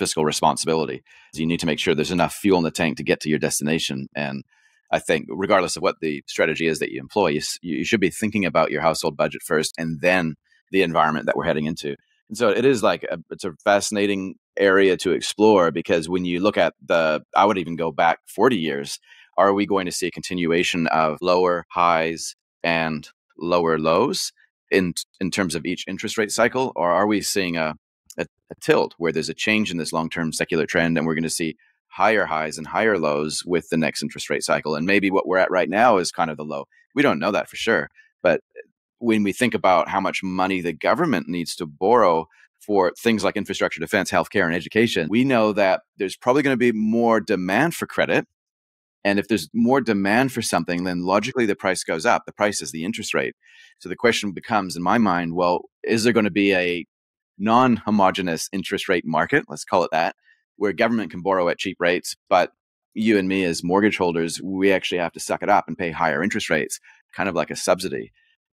fiscal responsibility. You need to make sure there's enough fuel in the tank to get to your destination. And I think regardless of what the strategy is that you employ, you should be thinking about your household budget first and then the environment that we're heading into. And so it is like it's a fascinating area to explore, because when you look at I would even go back 40 years, are we going to see a continuation of lower highs and lower lows in terms of each interest rate cycle? Or are we seeing a tilt where there's a change in this long-term secular trend and we're going to see higher highs and higher lows with the next interest rate cycle? And maybe what we're at right now is kind of the low. We don't know that for sure. But when we think about how much money the government needs to borrow for things like infrastructure, defense, healthcare, and education, we know that there's probably going to be more demand for credit. And if there's more demand for something, then logically the price goes up. The price is the interest rate. So the question becomes, in my mind, well, is there going to be a non-homogeneous interest rate market, let's call it that, where government can borrow at cheap rates, but you and me as mortgage holders, we actually have to suck it up and pay higher interest rates, kind of like a subsidy?